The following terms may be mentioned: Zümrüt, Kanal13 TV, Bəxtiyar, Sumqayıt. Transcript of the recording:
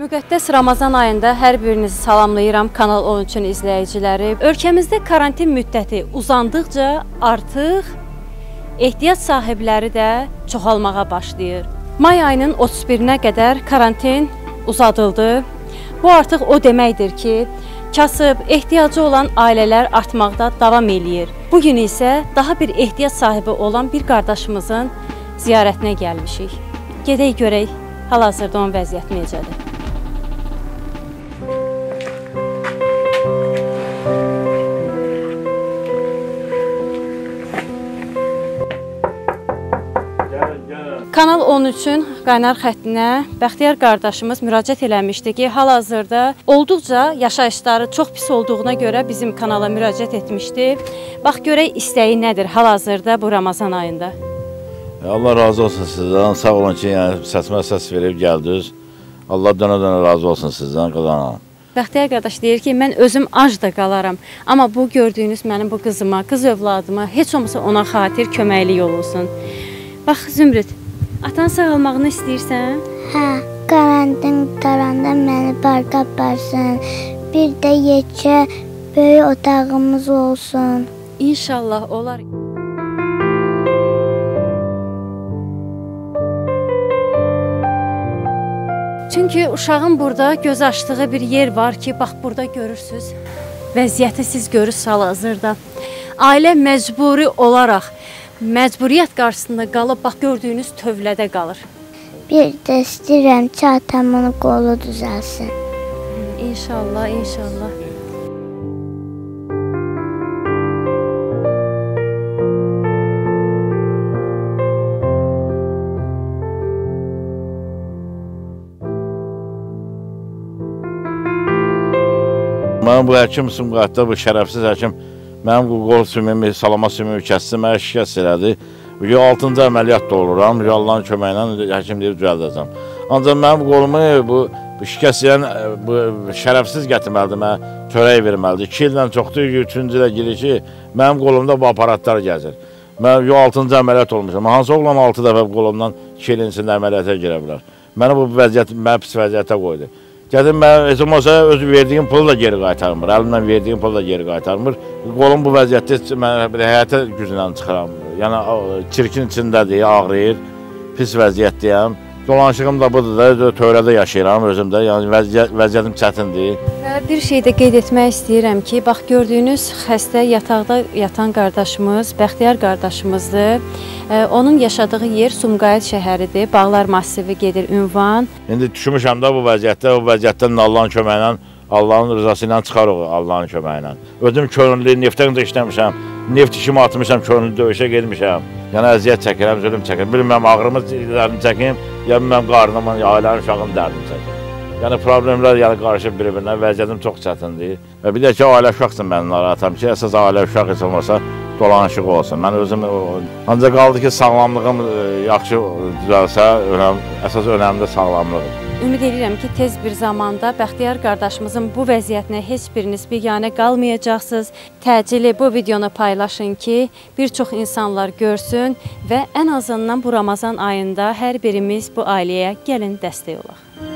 Müqəddəs Ramazan ayında hər birinizi salamlayıram Kanal 13-ün izləyiciləri. Ölkəmizdə karantin müddəti uzandıqca artıq ehtiyac sahibləri də çoxalmağa başlayır. May ayının 31-nə qədər karantin uzadıldı. Bu artıq o deməkdir ki, kasıb, ehtiyacı olan ailələr artmaqda davam eləyir. Bugün isə daha bir ehtiyac sahibi olan bir qardaşımızın ziyarətinə gəlmişik. Gedək görək, hal-hazırda onun vəziyyəti necədir? Kanal 13-ün qaynar xəttinə Bəxtiyar qardaşımız müraciət eləmişdi ki, hal-hazırda olduqca yaşayışları çox pis olduğuna görə bizim kanala müraciət etmişdi. Bax görək istəyi nədir hal-hazırda bu Ramazan ayında? Allah razı olsun sizdən, sağ olun ki, səsimə səs verib gəldiniz. Allah dönə-dönə razı olsun sizdən, qazanalım. Bəxtiyar qardaş deyir ki, mən özüm ac da qalaram, amma bu gördüyünüz mənim bu qızıma, qız övladıma heç olmasa ona xatir köməklik olunsun. Bax Zümrüt, atan sağalmağını istəyirsən? Hə, karantin qurtaranda məni parka aparsın. Bir də yekə böyük otağımız olsun. İnşallah olar. Çünki uşağın burada göz açdığı bir yer var ki, bax burada görürsünüz. Vəziyyəti siz görürsünüz hal-hazırda. Ailə məcburi olaraq məcburiyyət qarşısında qalıb, bax gördüyünüz tövlədə qalır. Bir də istəyirəm ki, atamın qolu düzəlsin. İnşallah, inşallah. Mənim bu həkim Sumqayıtda, bu şərəfsiz həkim mənim qol sümümü, salama sümümü kəsdi, mənə şikəs elədi. Altıncı əməliyyat da oluram, Allahın köməklə həkim deyib düzəldəcəm. Ancaq mənim qolumu bu şikəs eləyən şərəfsiz gətirməlidir, mənə törək verməlidir. 2 ildən çoxdur, 3-cü ilə girir ki, mənim qolumda bu aparatlar gəzir. Mən 6-cı əməliyyat olmuşam, hansı oğlan 6 dəfə qolumdan 2 ilin içində əməliyyata girə bilər. Məni bu vəziyyət, mənə pis vəziyyətə qoydu. Gədim, mən heç olmasa öz verdiyim pulu da geri qaytarmır, əlimdən verdiyim pulu da geri qaytarmır. Qolum bu vəziyyətdə həyata gücündən çıxıram, yəni çirkin içindədir, ağrıyır, pis vəziyyətdəyəm. Dolanışığım da budur da, tövrədə yaşayıram özümdə, yəni vəziyyətim çətindir. Bir şey də qeyd etmək istəyirəm ki, bax gördüyünüz xəstə yataqda yatan qardaşımız, Bəxtiyar qardaşımızdır. Onun yaşadığı yer Sumqayıt şəhəridir, Bağlar masivi gedir ünvan. İndi düşmüşəm də bu vəziyyətdə, bu vəziyyətdən Allahın köməyi ilə, Allahın rızası ilə çıxarıq Allahın köməyi ilə. Özüm könüllü neftdən də işləmişəm, neft işimi atmışam, könüllü döyüşə gedmişəm. Yəni əziyyət çəkirəm, zülüm çəkirəm. Bilməm, ağrımı dərim çəkim, ya bilməm, qarnımın, ailəm, uşağım dərim çəkim. Yəni problemlər qarışıb bir-birinə, vəziyyətim çox çətindir. Və bir də ki, ailə uşaqsın mənim narahatam ki, əsas ailə uşaq heç olmasa dolanışıq olsun. Mən özüm, ancaq qaldı ki, sağlamlığım yaxşı düzəlsə, əsas önəmli sağlamlığım. Ümid edirəm ki, tez bir zamanda Bəxtiyar qardaşımızın bu vəziyyətinə heç biriniz biganə qalmayacaqsınız. Təcili bu videonu paylaşın ki, bir çox insanlar görsün və ən azından bu Ramazan ayında hər birimiz bu ailəyə gəlin dəstək olaq.